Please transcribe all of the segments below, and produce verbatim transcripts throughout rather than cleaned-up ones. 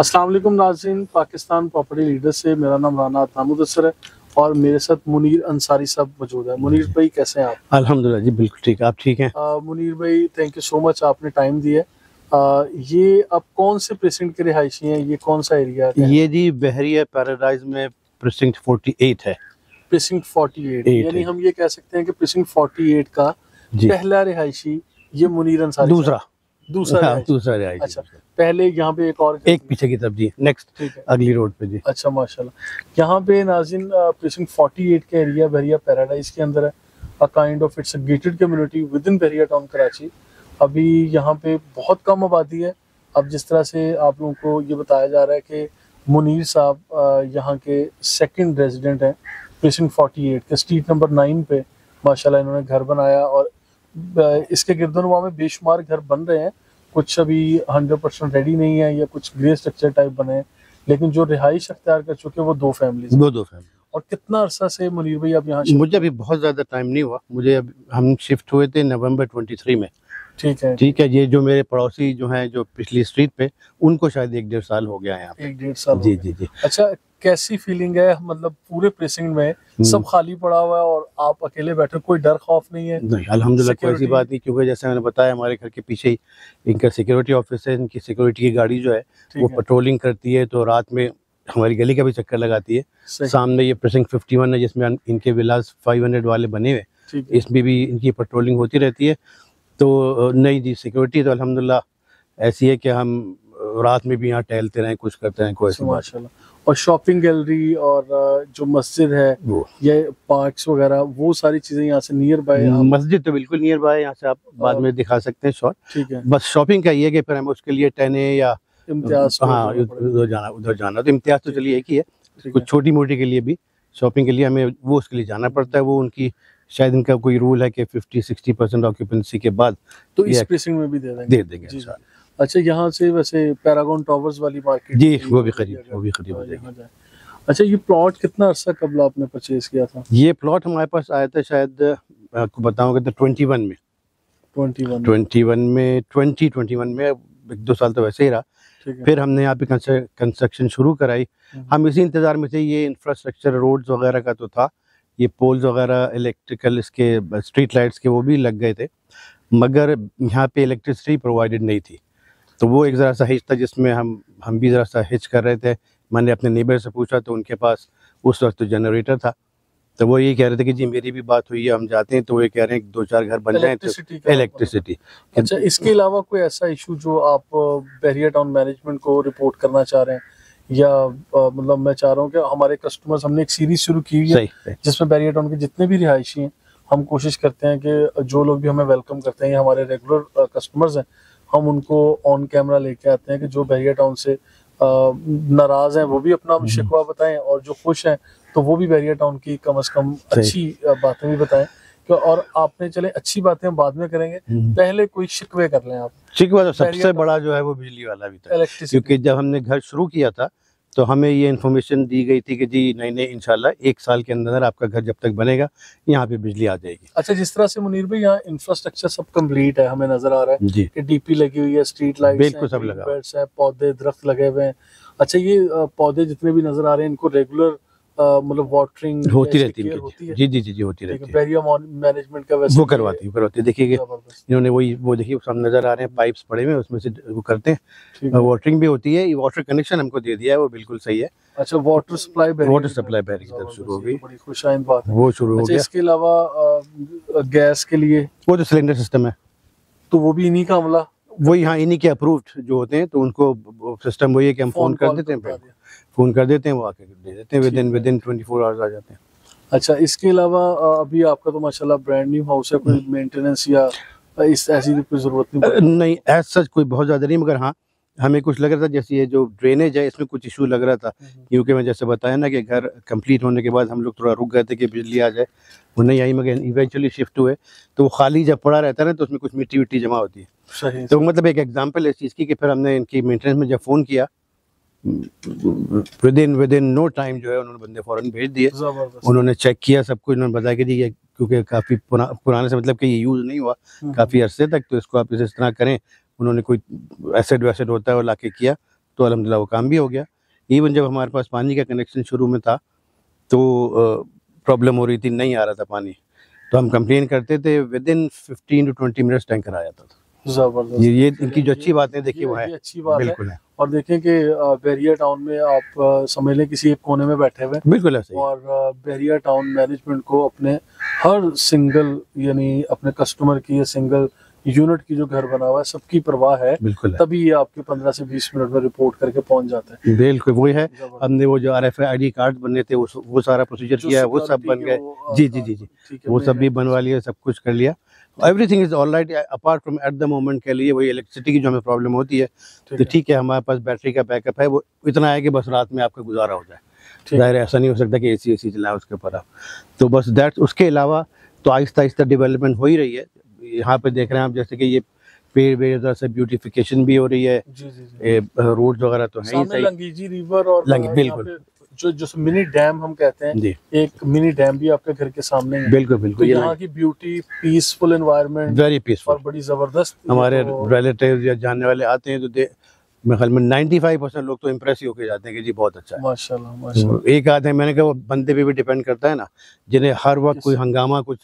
अस्सलाम वालेकुम नाज़रीन, पाकिस्तान प्रॉपर्टी लीडर से मेरा नाम राना है और मेरे साथ मुनीर अंसारी साहब मौजूद है। मुनीर भाई कैसे हैं आप? अल्हम्दुलिल्लाह जी बिल्कुल ठीक, आप ठीक हैं? आ, मुनीर भाई थैंक यू सो मच, आपने टाइम दिया। आ, ये आप कौन से प्रेसिडेंट के रिहायशी हैं, ये कौन सा एरिया है? ये जी बहरिया पैराडाइज में प्रेसिडेंट अड़तालीस है। प्रेसिडेंट अड़तालीस यानी हम ये कह सकते हैं कि प्रेसिडेंट अड़तालीस का पहला रिहायशी ये मुनीर अंसारी, दूसरा दूसरा दूसरा रिहायशी। अच्छा, पहले यहाँ पे एक और एक पीछे की तरफ जी, नेक्स्ट अगली रोड पे जी। अच्छा माशाल्लाह, यहाँ पे नाज़रीन प्रेसिडेंट अड़तालीस के एरिया बहरिया पैराडाइज के अंदर है, a kind of it's a gated community within Bahria town Karachi. अभी यहाँ पे बहुत कम आबादी है। अब जिस तरह से आप लोगों को ये बताया जा रहा है कि मुनीर साहब यहाँ के सेकेंड रेजिडेंट हैं प्रेसिडेंट अड़तालीस के, स्ट्रीट नंबर नाइन पे माशाल्लाह इन्होंने घर बनाया और इसके गिरदनवा में बेशुमार घर बन रहे हैं। कुछ अभी हंड्रेड परसेंट रेडी नहीं है या कुछ ग्रे स्ट्रक्चर टाइप बने, लेकिन जो रिहाइश अख्तियार कर चुके वो दो फैमिली दो दो फैमिली। और कितना अरसा से मुनीर भाई आप यहाँ? मुझे अभी बहुत ज़्यादा टाइम नहीं हुआ, मुझे अब हम शिफ्ट हुए थे नवंबर ट्वेंटी थ्री में। ठीक है ठीक है। ये जो मेरे पड़ोसी जो हैं जो पिछली स्ट्रीट पे, उनको शायद एक डेढ़ साल हो गया है यहाँ पे। एक डेढ़ साल जी जी जी। अच्छा, कैसी फीलिंग है, मतलब पूरे प्रेसिडेंट में सब खाली पड़ा हुआ है और आप अकेले बैठे, कोई डर खौफ नहीं है? नहीं अल्हम्दुलिल्लाह, कोई ऐसी बात नहीं, क्योंकि जैसे मैंने बताया हमारे घर के पीछे ही इनका सिक्योरिटी ऑफिस है। इनकी सिक्योरिटी की गाड़ी जो है वो पेट्रोलिंग करती है, तो रात में हमारी गली का भी चक्कर लगाती है। सामने ये प्रेसिडेंट इक्यावन है जिसमें इनके विलास फाइव हंड्रेड वाले बने हुए, इसमें भी इनकी पेट्रोलिंग होती रहती है। तो नहीं जी, सिक्योरिटी तो अल्हम्दुलिल्लाह ऐसी है कि हम रात में भी यहाँ टहलते रहें, कुछ करते रहें, कोई ऐसी माशाल्लाह। और शॉपिंग गैलरी और जो मस्जिद है या पार्क्स वगैरह, वो सारी चीजें यहाँ से नियर बाय। मस्जिद तो बिल्कुल नियर बाय है, यहाँ से आप बाद में दिखा सकते हैं शॉर्ट। ठीक है, बस शॉपिंग का ये है कि फिर हम उसके लिए टेने या इम्तियाज, हाँ उधर जाना उधर जाना, तो इम्तियाज तो चलिए एक ही है। कुछ छोटी मोटी के लिए भी शॉपिंग के लिए हमें वो उसके लिए जाना पड़ता है। वो उनकी शायद इनका कोई रूल है कि पचास साठ परसेंट ऑक्यूपेंसी के बाद तो इस प्रेसिंग में भी दे देंगे, दे देंगे। अच्छा, यहाँ से वैसे पैरागॉन टॉवर्स वाली मार्केट जी, वो भी खरीद वो भी खरीद हो जाएगी। अच्छा, ये प्लॉट कितना अरसा कबल आपने परचेज किया था? ये प्लॉट हमारे पास आया था शायद, आपको बताऊंगा, ट्वेंटी वन में ट्वेंटी वन में ट्वेंटी ट्वेंटी वन में एक दो साल तो वैसे ही रहा। फिर हमने यहाँ पे कंस्ट्रक्शन शुरू कराई। हम इसी इंतजार में थे, ये इंफ्रास्ट्रक्चर रोड्स वगैरह का तो था, ये पोल्स वगैरह इलेक्ट्रिकल इसके स्ट्रीट लाइट्स के वो भी लग गए थे, मगर यहाँ पे इलेक्ट्रिसिटी प्रोवाइडेड नहीं थी। तो वो एक ज़रा सा हिच था जिसमें हम हम भी ज़रा सा हिच कर रहे थे। मैंने अपने नेबर से पूछा तो उनके पास उस वक्त तो जनरेटर था, तो वो ये कह रहे थे कि जी मेरी भी बात हुई है, हम जाते हैं, तो वो कह रहे हैं दो चार घर बन जाए तो इलेक्ट्रिसिटी। अच्छा, इसके अलावा कोई ऐसा इशू जो आप बहरिया टाउन मैनेजमेंट को रिपोर्ट करना चाह रहे हैं, या मतलब मैं चाह रहा हूँ कि हमारे कस्टमर्स, हमने एक सीरीज शुरू की है जिसमें बहरिया टाउन के जितने भी रिहायशी हैं, हम कोशिश करते हैं कि जो लोग भी हमें वेलकम करते हैं या हमारे रेगुलर कस्टमर्स हैं, हम उनको ऑन कैमरा लेके आते हैं कि जो बहरिया टाउन से नाराज हैं वो भी अपना शिकवा बताएं, और जो खुश हैं तो वो भी बहरिया टाउन की कम से कम अच्छी बातें भी बताएं। और आपने, चले अच्छी बातें हम बाद में करेंगे, पहले कोई शिकवे कर लें आप। शिकवा तो सबसे बड़ा जो है वो बिजली वाला भी था, क्योंकि जब हमने घर शुरू किया था तो हमें ये इन्फॉर्मेशन दी गई थी कि जी नहीं नहीं इंशाल्लाह एक साल के अंदर आपका घर जब तक बनेगा यहाँ पे बिजली आ जाएगी। अच्छा, जिस तरह से मुनीर भाई यहाँ इंफ्रास्ट्रक्चर सब कंप्लीट है, हमें नजर आ रहा है कि डीपी लगी हुई है, स्ट्रीट लाइट्स है, पौधे दरख्त लगे हुए हैं। अच्छा, ये पौधे जितने भी नजर आ रहे हैं इनको रेगुलर मतलब वाटरिंग होती रहती है, होती है? जी जी जी जी होती रहती है। बहरिया मैनेजमेंट का वैसे वो करवाती है, करवाती है। देखिए इन्होंने वही वो देखिए सामने नजर आ रहे हैं पाइप्स पड़े हुए, उसमें से वो करते हैं, वाटरिंग भी होती है। वाटर कनेक्शन हमको दे दिया है, वो बिल्कुल सही है। अच्छा, water supply water supply Bahria की तरफ शुरू हो गई, बड़ी खुशाइंद बात है, वो शुरू हो गया। इसके अलावा गैस के लिए वो जो सिलेंडर सिस्टम है तो वो भी इन्हीं का अमला, वही हाँ इन्हीं के अप्रूव्ड जो होते हैं, तो उनको सिस्टम वही है कि हम फोन कर देते हैं फोन कर देते हैं वो आके दे देते हैं, विद इन विद इन चौबीस आवर्स आ जाते हैं। अच्छा, इसके अलावा अभी आपका तो माशाल्लाह ब्रांड न्यू हाउस है, कोई मेंटेनेंस या इस ऐसी कोई जरूरत नहीं? नहीं एज सच कोई बहुत ज़्यादा नहीं, मगर हाँ हमें कुछ लग रहा था, जैसे ये जो ड्रेनेज है इसमें कुछ इशू लग रहा था, क्योंकि मैं जैसे बताया ना कि घर कंप्लीट होने के बाद हम लोग थोड़ा रुक गए थे कि बिजली आ जाए, वो नहीं आई, मगर इवेंचुअली शिफ्ट हुए। तो वो खाली जब पड़ा रहता है ना तो उसमें कुछ मिट्टी विट्टी जमा होती है, तो मतलब एक एग्जाम्पल इस चीज़ की कि फिर हमने इनकी मेंटेनेंस में जब फ़ोन किया within within no time जो है उन्होंने बंदे फौरन भेज दिए, उन्होंने चेक किया सब कुछ, उन्होंने बताया कि जी ये क्योंकि काफ़ी पुरा, पुराने से मतलब कि ये यूज़ नहीं हुआ काफ़ी अरसे तक, तो इसको आप इस तरह करें। उन्होंने कोई एसिड वैसिड होता है वो लाके किया, तो अल्हम्दुलिल्लाह वो काम भी हो गया। इवन जब हमारे पास पानी का कनेक्शन शुरू में था तो प्रॉब्लम हो रही थी, नहीं आ रहा था पानी, तो हम कंप्लेन करते थे, within fifteen to twenty minutes tanker आ जाता था। ये, ये इनकी जो अच्छी बातें देखिए वो है, अच्छी बात बिल्कुल है। और देखें कि बहरिया टाउन में आप समझ लें किसी एक कोने में बैठे हुए, बिल्कुल ऐसे, और बहरिया टाउन मैनेजमेंट को अपने हर सिंगल यानी अपने कस्टमर की या सिंगल यूनिट की जो घर बना हुआ है सबकी परवाह है, बिल्कुल, तभी ये आपके पंद्रह से बीस मिनट में रिपोर्ट करके पहुंच जाता है। बिल्कुल वही है, हमने वो जो R F I D card बने थे वो सारा प्रोसीजर किया है, वो सब बन गए, जी जी जी जी वो सब भी बनवा लिया, सब कुछ कर लिया, everything is all right apart from at the moment के लिए वही इलेक्ट्रिसिटी की जो हमें प्रॉब्लम होती है, तो ठीक है हमारे पास बैटरी का बैकअप है, वो इतना है कि बस रात में आपका गुजारा हो जाए, जाहिर है ऐसा नहीं हो सकता कि एसी एसी चलाएं उसके ऊपर आप, तो बस दैट। उसके अलावा तो आहिस्ता आहिस्ता डेवलपमेंट हो ही रही है, यहाँ पे देख रहे हैं आप जैसे कि ये पेड़ वेड़ से ब्यूटिफिकेशन भी हो रही है, रोड वगैरह तो है ही सही, लंगीजी रिवर और बिल्कुल जो जो मिनी डैम हम कहते हैं, एक मिनी डैम भी आपके घर के सामने है, बिल्कुल बिल्कुल, तो यहाँ की beauty, peaceful environment, very peaceful और बड़ी जबरदस्त। हमारे रिलेटिव्स या जानने वाले आते हैं तो दे मेरे ख्याल में पचानवे परसेंट लोग तो इम्प्रेस ही होके जाते हैं कि जी बहुत अच्छा है, माशाल्लाह माशाल्लाह। एक आध है, मैंने कहा वो बंदे पे भी डिपेंड करता है ना, जिन्हें हर वक्त कोई हंगामा कुछ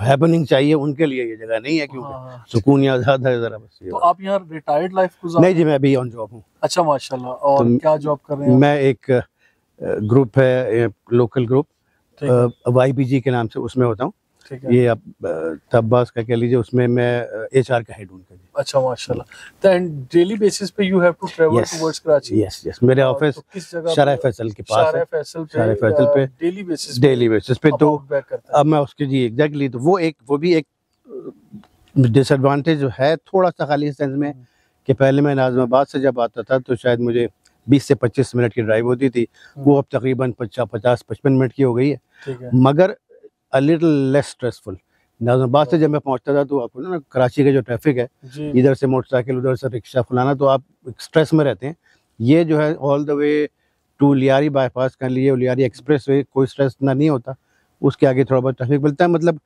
हैपनिंग चाहिए, उनके लिए ये जगह नहीं है क्योंकि सुकून या आज़ाद है जरा बस। तो आप यहाँ रिटायर्ड लाइफ गुजारते हैं? नहीं जी, मैं अभी ऑन जॉब हूँ। अच्छा माशाल्लाह, और क्या जॉब कर रहे हैं? मैं एक ग्रुप है, local group Y B G के नाम से, उसमें होता हूँ, ये आप तब्बास का कह लीजिए, उसमें मैं एच आर का हेड हूं। अच्छा माशाल्लाह, एंड डेली बेसिस पे you have to travel towards Karachi? Yes yes, मेरे ऑफिस शराय फैसल के पास है, शराय फैसल पे डेली बेसिस डेली बेसिस पे तो अब मैं उसके जी एग्जैक्टली, तो वो एक वो भी एक डिसएडवांटेज है थोड़ा सा खाली सेंस में कि पहले मैं नाजिमाबाद से जब आता था तो शायद मुझे बीस से पच्चीस मिनट की ड्राइव होती थी, वो अब तकरीबन पचास पचपन मिनट की हो गई है, मगर a little less stressful. Nazimabad से जब मैं पहुंचता था तो आपको ना कराची का जो ट्रैफिक है, इधर से मोटरसाइकिल उधर से रिक्शा फुलाना, तो आप स्ट्रेस में रहते हैं। ये जो है all the way to Lyari bypass के लिए लियारी एक्सप्रेस वे, कोई स्ट्रेस ना नहीं होता, उसके आगे थोड़ा बहुत ट्रैफिक मिलता है, मतलब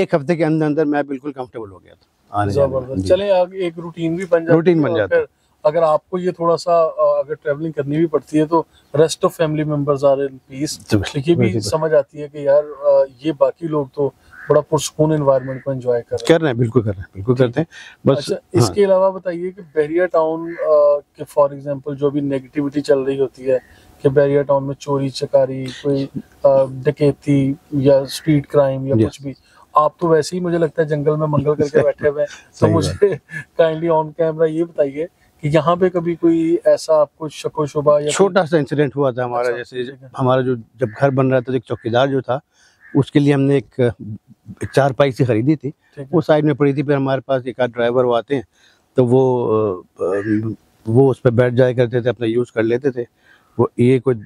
एक हफ्ते के अंदर अंदर मैं बिल्कुल कंफर्टेबल हो गया था आने जाने। चले आगे एक रूटीन भी बन जाता है, रूटीन बन जाता है। अगर आपको ये थोड़ा सा अगर ट्रैवलिंग करनी भी पड़ती है तो rest of family members are in peace, ये भी समझ आती है कि यार ये बाकी लोग तो बड़ा पुरसुकून एनवायरनमेंट को एंजॉय कर रहे हैं, कर रहे हैं बिल्कुल कर रहे हैं बिल्कुल करते हैं बस। अच्छा, हाँ। इसके अलावा बताइए कि बहरिया टाउन के फॉर एग्जांपल जो भी नेगेटिविटी चल रही होती है कि बहरिया टाउन में चोरी चकारी, कोई डकैती या स्ट्रीट क्राइम या कुछ भी, आप तो वैसे ही मुझे लगता है जंगल में मंगल करके बैठे हुए हैं, तो मुझे काइंडली ऑन कैमरा ये बताइए कि यहाँ पे कभी कोई ऐसा आपको शको शुबा या छोटा सा इंसिडेंट हुआ था हमारा? जैसे हमारा जो जब घर बन रहा था, एक चौकीदार जो था उसके लिए हमने एक चारपाई सी खरीदी थी, वो साइड में पड़ी थी, फिर हमारे पास एक आध ड्राइवर वो आते हैं तो वो वो उस पर बैठ जाया करते थे, अपना यूज़ कर लेते थे। वो ये कोई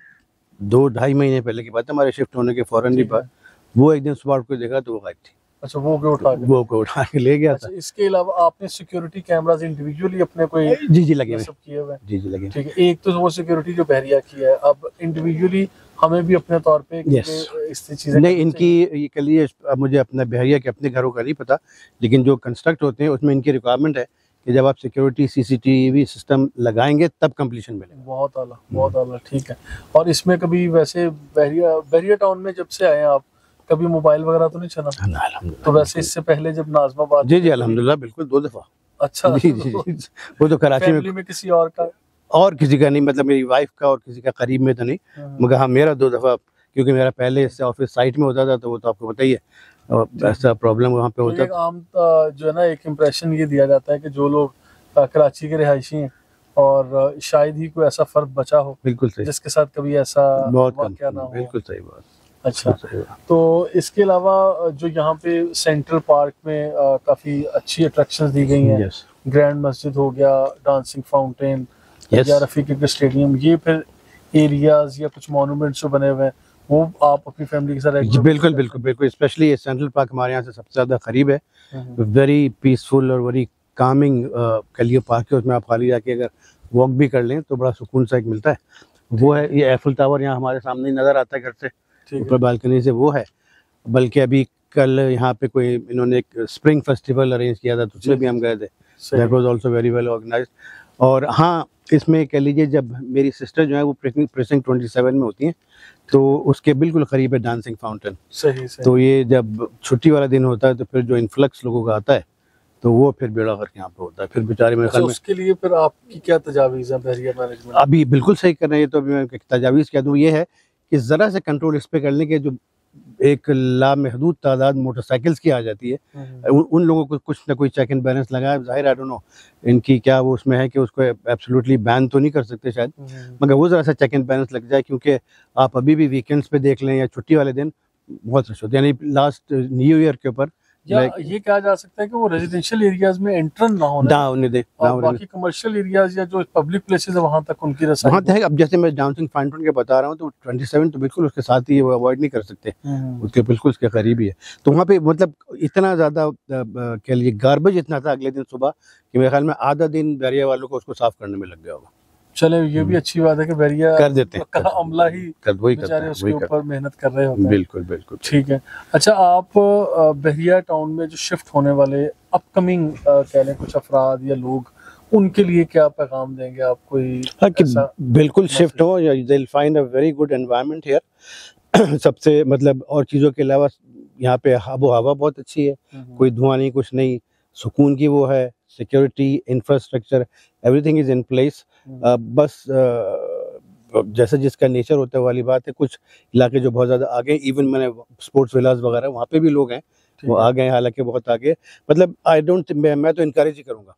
दो ढाई महीने पहले की बात है, हमारे शिफ्ट होने के फ़ौरन ही बाद, वो एक दिन सुबह को देखा तो वो गायब थी। अच्छा, वो को उठा वो को उठा के ले गया था। इसके अलावा आपने सिक्योरिटी कैमरास इंडिविजुअली अपने कोई जी जी लगे सब किए हुए? जी जी लगे, ठीक है। एक तो वो सिक्योरिटी जो बहरिया की है, अब इंडिविजुअली हमें भी अपने तौर पे इस चीजें नहीं, इनकी ये के लिए मुझे अपने बहरिया के अपने घरों का नहीं पता, लेकिन जो कंस्ट्रक्ट होते हैं उसमें इनकी रिक्वायरमेंट है कि जब आप सिक्योरिटी सीसीटीवी सिस्टम लगाएंगे तब कंप्लीशन मिलेगा। बहुत आला, बहुत आला, ठीक है। और इसमें कभी वैसे बहरिया बहरिया टाउन में जब से आए हैं आप, कभी मोबाइल वगैरह तो नहीं छना? तो वैसे इससे पहले जब नाजिमाबाद जी जी अल्हम्दुलिल्लाह बिल्कुल दो दफा। अच्छा जी जी, जी जी वो तो कराची में, में किसी और का और किसी का नहीं, मतलब मेरी वाइफ का और किसी का करीब में तो नहीं, मगर हाँ मेरा दो दफा, क्योंकि मेरा पहले इससे ऑफिस साइट में होता था, तो वो तो आपको पता ही है, और ऐसा प्रॉब्लम वहाँ पे होता है। आम जो है ना एक इम्प्रेशन ये दिया जाता है कि जो लोग कराची के रिहायशी हैं और शायद ही कोई ऐसा फर्द बचा हो बिल्कुल जिसके साथ कभी ऐसा बहुत बिल्कुल सही बात। अच्छा, तो इसके अलावा जो यहाँ पे सेंट्रल पार्क में आ, काफी अच्छी अट्रैक्शंस दी गई हैं, yes. ग्रैंड मस्जिद हो गया, डांसिंग फाउंटेन, yes. या रफीक स्टेडियम, ये फिर एरियाज या कुछ मॉन्यूमेंट्स जो बने हुए हैं वो आप अपनी फैमिली के साथ? बिल्कुल बिल्कुल बिल्कुल, स्पेशली ये सेंट्रल पार्क हमारे यहाँ से सबसे ज्यादा करीब है, वेरी पीसफुल और वेरी कामिंग कलियो पार्क है, उसमें आप खाली जाके अगर वॉक भी कर लें तो बड़ा सुकून सा एक मिलता है। वो है ये एफिल टावर, यहाँ हमारे सामने नजर आता है घर से, ऊपर बालकनी से वो है। बल्कि अभी कल यहाँ पे कोई इन्होंने एक स्प्रिंग फेस्टिवल अरेंज किया था, उसमें भी हम गए थे, that was also very well organised. और हाँ, इसमें कह लीजिए जब मेरी सिस्टर जो है वो प्रेसिंक्ट सत्ताईस में होती हैं तो उसके बिल्कुल करीब है डांसिंग फाउंटेन। सही सही। तो ये जब छुट्टी वाला दिन होता है तो फिर जो इन्फ्लक्स लोगों का आता है तो वो फिर बेड़ा करके यहाँ पे होता है, फिर बेचारे मेरे ख्याल में। उसके लिए फिर आपकी क्या तजावीज़ है बहरिया मैनेजमेंट? अभी बिल्कुल सही कर रहे हैं, तो अभी मैं तजावीज़ कह दूँ ये है कि ज़रा से कंट्रोल इस पर कर लें कि जो एक लामहदूद तादाद मोटरसाइकिल्स की आ जाती है उन, उन लोगों को कुछ ना कोई चेक एंड बैलेंस लगाए। जाहिर आई डोंट नो इनकी क्या वो उसमें है कि उसको एब्सोल्युटली बैन तो नहीं कर सकते शायद, मगर वो ज़रा सा चेक एंड बैलेंस लग जाए, क्योंकि आप अभी भी वीकेंड्स पे देख लें या छुट्टी वाले दिन बहुत रश होती है। यानी लास्ट न्यू ईयर के ऊपर या ये कहा जा सकता है कि वो रेजिडेंशियल एरियाज में एंट्रेंस ना होने ना होने दे, और बाकी कमर्शियल एरियाज या जो पब्लिक प्लेसेस है वहां तक उनकी रसाई वहां तक। अब जैसे मैं डाउनटाउन फाउंटेन के बता रहा हूं तो सत्ताईस तो बिल्कुल उसके साथ ही, वो अवॉइड नहीं कर सकते, उसके बिल्कुल उसके करीब ही है। तो वहां पे मतलब इतना ज्यादा कह लीजिए गार्बेज इतना था अगले दिन सुबह कि मेरे ख्याल में आधा दिन बहरिया वालों को उसको साफ करने में लग गया होगा। चले, ये भी अच्छी बात है कि बहरिया कर देते हैं, अमला ही बेचारे उसके ऊपर मेहनत कर रहे होते हैं। बिल्कुल बिल्कुल ठीक है। अच्छा, आप बहरिया टाउन में जो शिफ्ट होने वाले अपकमिंग कह लें कुछ अफराद या लोग, उनके लिए क्या पैगाम देंगे आप? कोई हाँ कि बिल्कुल शिफ्ट हो, they will find a very good environment here. सबसे मतलब और चीज़ों के अलावा यहाँ पे आबो हवा बहुत अच्छी है, कोई धुआं नहीं, कुछ नहीं, सुकून की वो है, security, infrastructure, everything is in place. बस uh, जैसा जिसका नेचर होता है वाली बात है। कुछ इलाके जो बहुत ज़्यादा आगे, इवन मैंने स्पोर्ट्स विलाज वगैरह वहाँ पे भी लोग हैं वो आ गए, हालांकि बहुत आगे। मतलब आई डोंट मैं, मैं तो इनकरेज ही करूँगा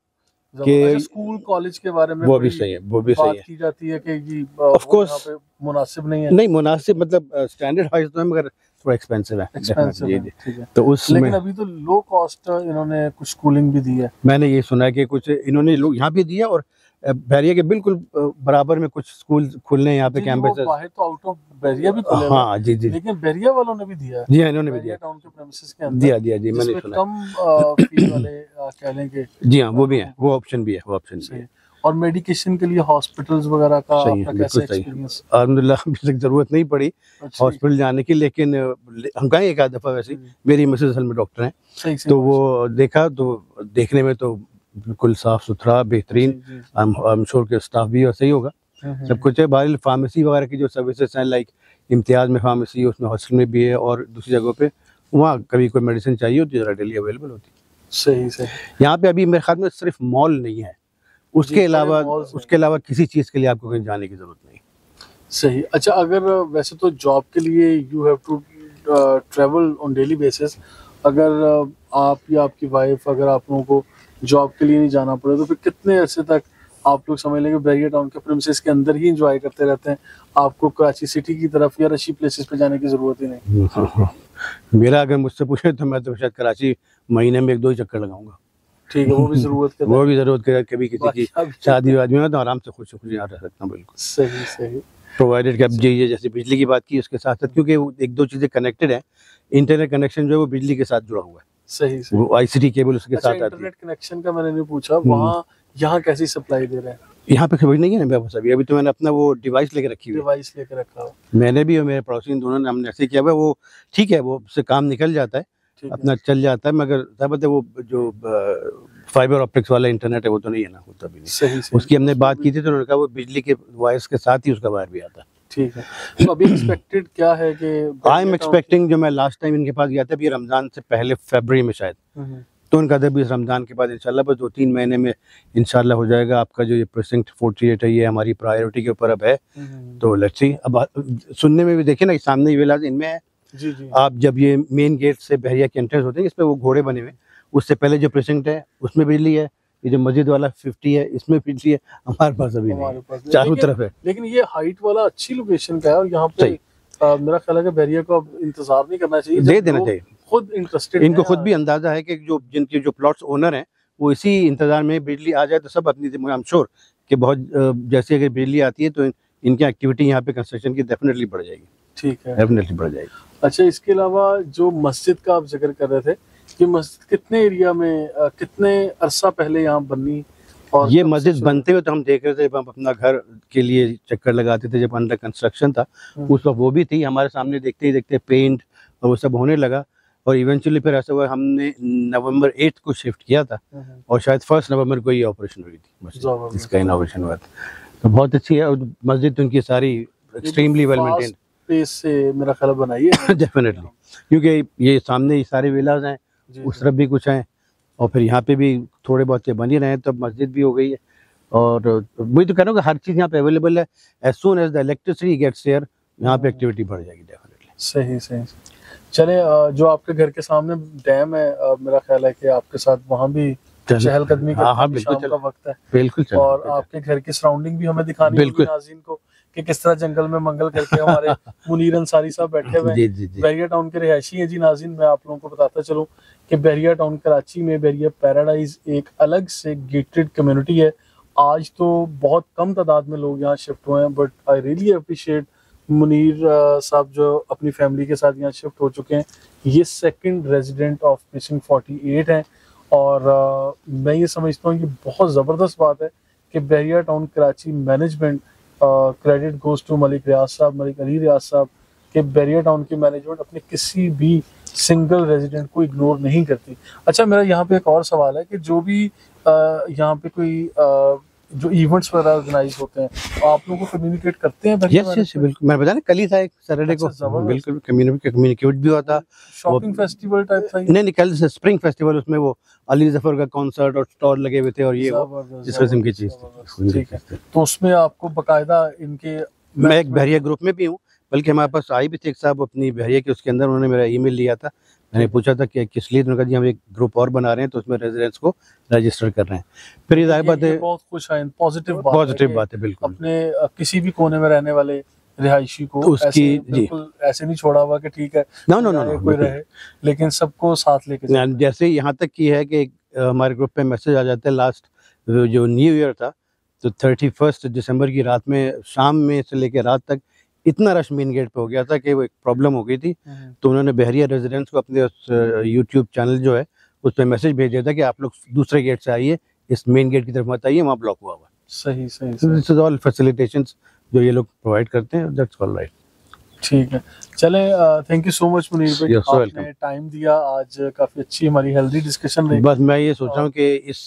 कि स्कूल कॉलेज के बारे में वो भी सही है, वो भी सही है, की जाती है कि ऑफ कोर्स मुनासिब नहीं है। नहीं मुनासिब मतलब स्टैंडर्ड हाइज तो है मगर थोड़ा एक्सपेंसिव है, एक्सपेंसिव है, ठीक है। तो उसमें लेकिन अभी तो लो कॉस्ट इन्होंने कुछ स्कूलिंग भी दी है, मैंने ये सुना है कि कुछ इन्होंने लोग यहाँ भी दिया और बहरिया के बिल्कुल बराबर में कुछ स्कूल खुलने यहाँ पे कैंपस बाहर तो आउट ऑफ बहरिया भी खुले। हाँ जी जी, लेकिन बहरिया वालों ने भी दिया, जी इन्होंने भी दिया टाउन के प्रेमिसेस के अंदर दिया दिया जी मैंने सुना। कम फी वाले कह लेंगे, जी हाँ वो भी है, वो ऑप्शन भी है, वो ऑप्शन भी है। और मेडिकेशन के लिए हॉस्पिटल्स वगैरह का आपका कैसा एक्सपीरियंस? अल्हम्दुलिल्लाह अभी तक जरूरत नहीं पड़ी हॉस्पिटल जाने की, लेकिन हम कहीं एक आध दफ़ा वैसे मेरी मिसेज असल में डॉक्टर हैं तो वो देखा तो देखने में तो बिल्कुल साफ सुथरा बेहतरीन, आई एम श्योर के स्टाफ भी सही होगा, सब कुछ है। बहरहाल फार्मेसी वगैरह की जो सर्विसेज हैं लाइक इम्तियाज़ में फार्मेसी है, उसमें हॉस्टल में भी है और दूसरी जगहों पर वहाँ कभी कोई मेडिसिन चाहिए होती है डेली अवेलेबल होती है। सही सही। यहाँ पे अभी मेरे ख्याल में सिर्फ मॉल नहीं है, उसके अलावा उसके अलावा किसी चीज़ के लिए आपको कहीं जाने की ज़रूरत नहीं। सही। अच्छा, अगर वैसे तो जॉब के लिए you have to travel on daily basis, अगर आप या आपकी वाइफ अगर आप लोगों को जॉब के लिए नहीं जाना पड़े तो फिर कितने अरसे तक आप लोग समझ लेंगे बहरिया टाउन के प्रेमिसेस के अंदर ही एंजॉय करते रहते हैं, आपको कराची सिटी की तरफ या रशी प्लेसेस पे जाने की ज़रूरत ही नहीं? मेरा अगर मुझसे पूछे तो मैं तो शायद कराची महीने में एक दो ही चक्कर लगाऊंगा। ठीक है, वो भी जरूरत के वो भी जरूरत के कभी किसी की शादी वादी में तो आराम से खुश खुश यहाँ रह सकता हूँ। बिल्कुल सही सही। प्रोवाइडेड कि अब जी जैसे बिजली की बात की उसके साथ साथ, क्योंकि एक दो चीज़ें कनेक्टेड हैं, इंटरनेट कनेक्शन जो है वो बिजली के साथ जुड़ा हुआ है। सही सही। वो आईसीटी केबल उसके साथ आती है। इंटरनेट कनेक्शन का मैंने नहीं पूछा, वहाँ यहाँ कैसी सप्लाई दे रहे हैं? यहाँ पे खबर नहीं है ना मेरे पास अभी, अभी तो मैंने अपना वो डिवाइस लेकर रखी हुई, डिवाइस लेकर रखा हुआ मैंने भी और मेरे पड़ोसी दोनों ने, हमने ऐसे किया हुआ। वो ठीक है, वो उससे काम निकल जाता है अपना, चल जाता है, मगर तब वो जो फाइबर ऑप्टिक्स वाला इंटरनेट है वो तो नहीं है ना, होता भी नहीं। सही, सही, उसकी हमने बात की थी तो उन्होंने कहा वो बिजली के वायर्स के साथ ही उसका वायर भी आता है। ठीक है, तो अभी एक्सपेक्टेड क्या है कि? आई एम एक्सपेक्टिंग, जो मैं लास्ट टाइम इनके पास गया था भी रमज़ान से पहले फरवरी में शायद, तो उनका था भी रमज़ान के बाद इंशाल्लाह बस दो तीन महीने में इंशाल्लाह हो जाएगा। आपका जो ये प्रेसिंक्ट अड़तालीस है ये हमारी प्रायोरिटी के ऊपर अब है, तो लेट्स सी। अब सुनने में भी देखे ना सामने विलाज इनमें है, जी जी। आप जब ये मेन गेट से बहरिया के एंट्रेंस होते हैं इसमें वो घोड़े बने हुए, उससे पहले जो प्रेसिंक्ट है उसमें बिजली है, ये जो मस्जिद वाला फिफ्टी है इसमें बिजली है, हमारे पास अभी नहीं, चारों तरफ है। लेकिन ये हाइट वाला अच्छी लोकेशन का है और यहाँ पे आ, मेरा ख्याल है कि बहरिया को अब इंतजार नहीं करना चाहिए, दे देना चाहिए। खुद इंटरेस्टेड, इनको खुद भी अंदाजा है कि जो जिनके जो प्लॉट्स ओनर हैं वो इसी इंतजार में बिजली आ जाए तो सब अपनी, आई एम श्योर कि बहुत जैसे अगर बिजली आती है तो इनकी एक्टिविटी यहाँ पे कंस्ट्रक्शन की डेफिनेटली बढ़ जाएगी। ठीक है, डेफिनेटली बढ़ जाएगी। अच्छा, इसके अलावा जो मस्जिद का आप जिक्र कर रहे थे, ये मस्जिद कितने एरिया में कितने अरसा पहले यहाँ बननी? और ये मस्जिद बनते हुए तो हम देख रहे थे, जब हम अपना घर के लिए चक्कर लगाते थे जब अंडर कंस्ट्रक्शन था उस वक्त, वो भी थी हमारे सामने, देखते ही देखते पेंट और वो सब होने लगा और इवेंचुअली फिर ऐसा हुआ हमने नवंबर एट को शिफ्ट किया था और शायद फर्स्ट नवंबर को ये ऑपरेशन हुई थी, इसका इनोवेशन हुआ था। तो बहुत अच्छी है और मस्जिद उनकी सारी एक्सट्रीमली वेल मेंटेन स्पेस से मेरा ख्याल बनाई है डेफिनेटली, क्योंकि ये सामने ये सारे विलाज हैं, उस तरफ भी कुछ हैं और फिर यहाँ पे भी थोड़े बहुत से बन ही रहे हैं, तब मस्जिद भी हो गई है। और मुझे तो कह रहा हूँ कि हर चीज़ यहाँ पे अवेलेबल है, as soon as the electricity gets here यहाँ पे एक्टिविटी बढ़ जाएगी डेफिनेटली। सही सही। चले, जो आपके घर के सामने डैम है, मेरा ख्याल है कि आपके साथ वहाँ भी चहलकदमी करने का वक्त है बिल्कुल, और आपके घर की सराउंडिंग भी हमें दिखानी होगी नाज़रीन को कि किस तरह जंगल में मंगल करके हमारे मुनीर अंसारी साहब बैठे हुए हैं, बहरिया टाउन के रिहायशी हैं। जी नाज़रीन, मैं आप लोगों को बताता चलूं कि बहरिया टाउन कराची में बहरिया पैराडाइज एक अलग से गेटेड कम्युनिटी है। आज तो बहुत कम तादाद में लोग यहाँ शिफ्ट हुए हैं, but I really appreciate Munir sahab जो अपनी फैमिली के साथ यहाँ शिफ्ट हो चुके हैं। ये second resident of mission forty eight हैं और मैं ये समझता हूँ कि बहुत ज़बरदस्त बात है कि Bahria town Karachi management, credit goes to Malik Riaz sahab, Malik Ali रियाज साहब, के बहरिया टाउन की मैनेजमेंट अपने किसी भी सिंगल रेजिडेंट को इग्नोर नहीं करती। अच्छा, मेरा यहाँ पे एक और सवाल है कि जो भी आ, यहाँ पे कोई आ, जो इवेंट्स वगैरह ऑर्गेनाइज होते हैं, आप लोगों को कम्युनिकेट करते हैं? यस यस बिल्कुल, मैं बता रहा, कल ही था एक सैटरडे को बिल्कुल कम्युनिकेट भी हुआ था। शॉपिंग फेस्टिवल टाइप था? नहीं नहीं, कल से स्प्रिंग फेस्टिवल, उसमें वो अली जफर का कॉन्सर्ट और स्टॉल लगे हुए थे और ये इस किस्म की चीज थी। ठीक है, तो उसमें आपको बाकायदा इनके, मैं एक बहरिया ग्रुप में भी हूँ, बल्कि हमारे पास आई भी थे एक साहब अपनी बहरिया के, उसके अंदर उन्होंने मेरा ईमेल लिया था, मैंने पूछा था कि किस लिए, उन्होंने कहा जी हम एक ग्रुप और बना रहे हैं तो उसमें रेजिडेंट्स को रजिस्टर कर रहे हैं। फिर ये जाहिर बात है, बहुत खुश है, पॉजिटिव बात, पॉजिटिव बात है बिल्कुल, अपने किसी भी कोने में रहने वाले रिहायशी को उसकी बिल्कुल ऐसे नहीं छोड़ा हुआ कि ठीक है नो नो नो कोई रहे, लेकिन सबको साथ लेके, जैसे यहाँ तक की है कि हमारे ग्रुप पे मैसेज आ जाता है। लास्ट जो न्यू ईयर था तो थर्टी फर्स्ट दिसंबर की रात में, शाम में से लेकर रात तक इतना रश मेन गेट पे हो गया था कि वो एक प्रॉब्लम हो गई थी, तो उन्होंने बहरिया रेजिडेंट्स को अपने उस यूट्यूब चैनल जो है उस पर मैसेज भेज दिया था कि आप लोग दूसरे गेट से आइए, इस मेन गेट की तरफ मत आइए, वहाँ ब्लॉक हुआ हुआ। सही सही, दिस इज ऑल फैसिलिटेशंस जो ये लोग प्रोवाइड करते हैं, दैट्स ऑल राइट। ठीक है, चले, thank you so much Munir भाई, आपने टाइम दिया, आज काफी अच्छी हमारी हेल्दी डिस्कशन रही। बस मैं ये सोच रहा हूँ कि इस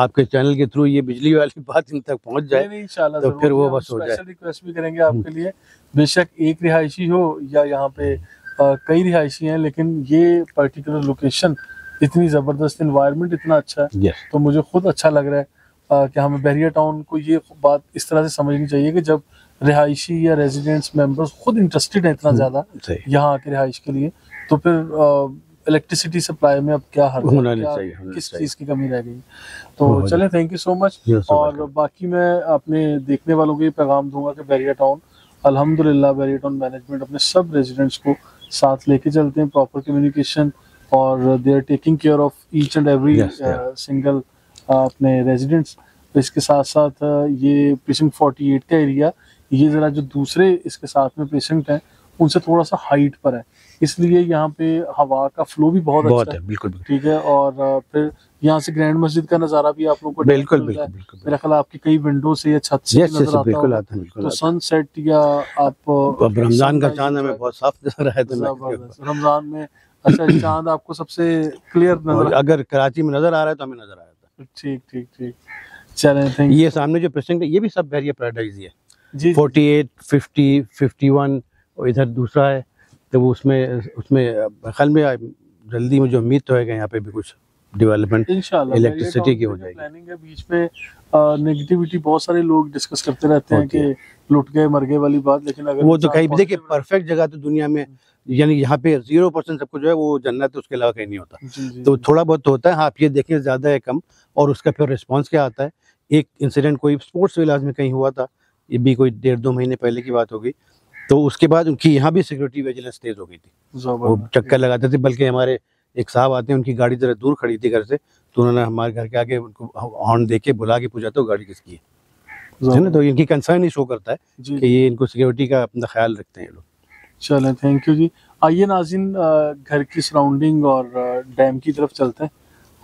आपके चैनल के थ्रू ये बिजली वाली बात इन तक पहुंच जाए, इंशाल्लाह, तो फिर वो बस हो जाए। स्पेशल रिक्वेस्ट भी करेंगे आपके लिए, बेशक एक रिहायशी हो या यहाँ पे आ, कई रिहायशी हैं, लेकिन ये पर्टिकुलर लोकेशन इतनी जबरदस्त, एनवायरनमेंट इतना अच्छा है, yes. तो मुझे खुद अच्छा लग रहा है आ, कि हमें बहरिया टाउन को ये बात इस तरह से समझनी चाहिए कि जब रिहायशी या रेजिडेंट्स मेंबर्स खुद इंटरेस्टेड है इतना ज्यादा यहाँ आके रिहाइश के लिए, तो फिर इलेक्ट्रिसिटी सप्लाई में अब क्या हर किस चीज की कमी रह गई। तो चले, थैंक यू सो मच। और बाकी मैं अपने देखने वालों को ये पैगाम दूंगा कि बहरिया टाउन अल्हम्दुलिल्लाह, बहरिया टाउन मैनेजमेंट अपने सब रेजिडेंट्स को साथ लेके चलते हैं, प्रॉपर कम्युनिकेशन, और they are taking care of each and every single अपने रेजिडेंट्स। तो इसके साथ साथ ये पेशेंट फोर्टी एट का एरिया, ये जरा जो दूसरे इसके साथ में पेशेंट हैं उनसे थोड़ा सा हाइट पर है, इसलिए यहाँ पे हवा का फ्लो भी बहुत, बहुत अच्छा है, बिल्कुल ठीक है। और फिर यहाँ से ग्रैंड मस्जिद का नजारा भी आप लोगों को बिल्कुल बिल्कुल बिल्कुल मेरा ख्याल आपकी कई विंडो से या छत से नजर आता है, तो सनसेट या आप रमजान का चांद हमें बहुत साफ नजर आया था रमजान में। अच्छा, चांद आपको सबसे क्लियर नजर, अगर कराची में नजर आ रहा है तो हमें नजर आया था। ठीक ठीक ठीक, चले, ये सामने जो पेशेंट है ये भी सब बहरिया पैराडाइज है जी, forty eight fifty fifty one और इधर दूसरा है, तो वो उसमें उसमें ख्याल में जल्दी मुझे उम्मीद तो है कि यहाँ पे भी कुछ डेवलपमेंट इलेक्ट्रिसिटी की हो जाएगी। प्लानिंग है, बीच में नेगेटिविटी बहुत सारे लोग डिस्कस करते रहते हैं कि लुट गए मर गए वाली बात, लेकिन अगर वो तो कहीं भी देखिए परफेक्ट जगह तो दुनिया में, यानी यहाँ पे जीरो परसेंट सब कुछ जो है वो जन्नत, उसके अलावा कहीं नहीं होता, तो थोड़ा बहुत होता है। हाँ, आप ये देखें ज्यादा है कम, और उसका फिर रिस्पॉन्स क्या आता है। एक इंसिडेंट कोई स्पोर्ट्स विलाज में कहीं हुआ था, ये भी कोई डेढ़ दो महीने पहले की बात हो गई, तो उसके बाद उनकी यहाँ भी सिक्योरिटी विजिलेंस तेज हो गई थी, वो चक्कर लगाते थे, बल्कि हमारे एक साहब आते हैं, उनकी गाड़ी जरा दूर खड़ी थी घर से, तो उन्होंने हमारे घर के आगे उनको हॉर्न देके बुला के पूछा तो गाड़ी किसकी है ना, तो इनकी कंसर्न ही शो करता है कि ये इनको सिक्योरिटी का अपना ख्याल रखते हैं ये लोग। चलें, थैंक यू जी। आइए नाज़रीन, घर की सराउंडिंग और डैम की तरफ चलते हैं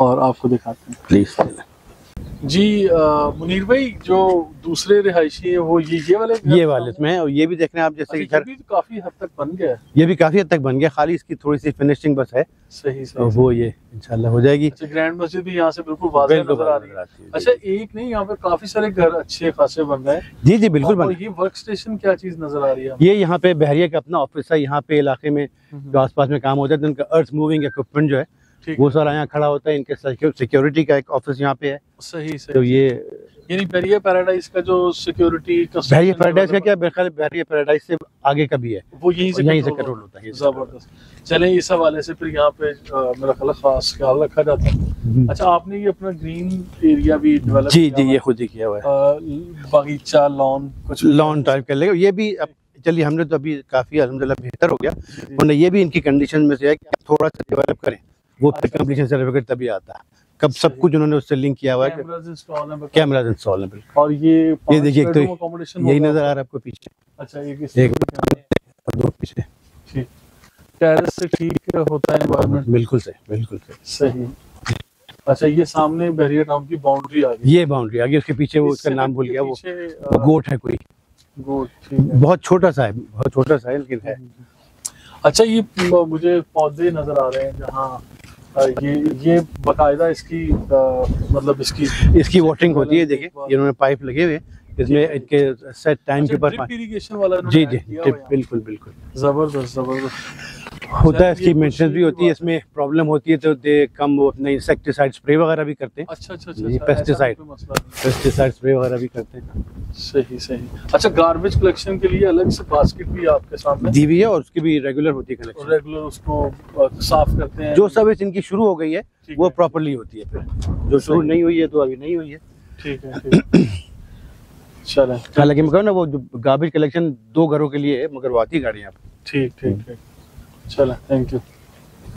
और आपको दिखाते हैं, प्लीज। जी मुनीर भाई, जो दूसरे रिहायशी है वो ये ये वाले ये वाले में, और ये भी देख रहे हैं आप जैसे घर काफी हद तक बन गया है, ये भी काफी हद तक बन गया, खाली इसकी थोड़ी सी फिनिशिंग बस है। सही सही और वो ये इंशाल्लाह हो जाएगी। अच्छा, ग्रैंड मस्जिद भी यहाँ से बिल्कुल वाज़ेह नजर आ रही है। अच्छा, एक नहीं यहाँ पे काफी सारे घर अच्छे खासे बन रहे हैं। जी जी बिल्कुल बन। ये वर्क स्टेशन क्या चीज नजर आ रही है? ये यहाँ पे बहरिया का अपना ऑफिस है। यहाँ पे इलाके में जो आस पास में काम होता है उनका अर्थ मूविंग इक्विपमेंट जो है वो सारा यहाँ खड़ा होता है। इनके सिक्योरिटी का एक ऑफिस यहाँ पे है। सही सही। तो ये यानी बहरिया पैराडाइज का जो सिक्योरिटी का बहरिया पैराडाइज का क्या बहरिया पैराडाइज से आगे का भी है, वो यहीं से यहीं से कंट्रोल होता है। जबरदस्त। चलें, इस हवाले से फिर यहाँ पे मेरा ख्याल खास ख्याल रखा जाता है। अच्छा, आपने ये अपना ग्रीन एरिया भी डेवलप किया? जी जी, ये खुद ही किया हुआ है, बगीचा लॉन, कुछ लॉन टाइप कर लेगा। ये भी चलिए, हमने तो अभी काफी अल्हम्दुलिल्लाह बेहतर हो गया। ये भी इनकी कंडीशन में से है कि थोड़ा सा डेवलप करें, वो कंप्लीशन सर्टिफिकेट तभी आता है। कब सब कुछ उन्होंने उससे लिंक किया हुआ है। कैमराज इंस्टॉल है। और ये ये देखिए, तो यही नजर आ रहा है आपको पीछे। अच्छा, एक और दो पीछे। ठीक टेरेस से ठीक होता है एनवायरनमेंट। बिल्कुल सही, बिल्कुल सही। अच्छा, ये सामने बहरिया टाउन की बाउंड्री आ गई। ये बाउंड्री आ गई, उसके पीछे वो उसका नाम भूल गया, वो गोट है कोई गोट, बहुत छोटा सा है, बहुत छोटा सा है लेकिन है। अच्छा, ये मुझे पौधे नजर आ रहे हैं जहाँ ये ये बकायदा इसकी आ, मतलब इसकी इसकी वाटरिंग होती है। देखिए, इन्होंने पाइप लगे हुए इसमें, इनके सेट टाइम के ऊपर इरिगेशन वाला। जी जी, बिल्कुल बिल्कुल जबरदस्त जबरदस्त होता है। इसकी मेंटेनेंस भी होती है, इसमें प्रॉब्लम होती है तो दे कम वो अपने इंसेक्टिसाइड स्प्रे वगैरह भी करते हैं। अच्छा अच्छा अच्छा, पेस्टिसाइड पेस्टिसाइड स्प्रे वगैरह भी करते हैं। सही सही। अच्छा, गार्बेज कलेक्शन के लिए अलग से बास्केट भी आपके सामने दी हुई है, और उसकी भी रेगुलर होती है कलेक्शन, रेगुलर उसको साफ करते हैं। जो सर्विस इनकी शुरू हो गई है वो प्रॉपरली होती है, फिर जो शुरू नहीं हुई है तो अभी नहीं हुई है। ठीक है, चले। हालांकि मैं कहूँ ना, वो गार्बेज कलेक्शन दो घरों के लिए है, मगर वो आती गाड़ियाँ। ठीक ठीक ठीक, चलो, थैंक यू।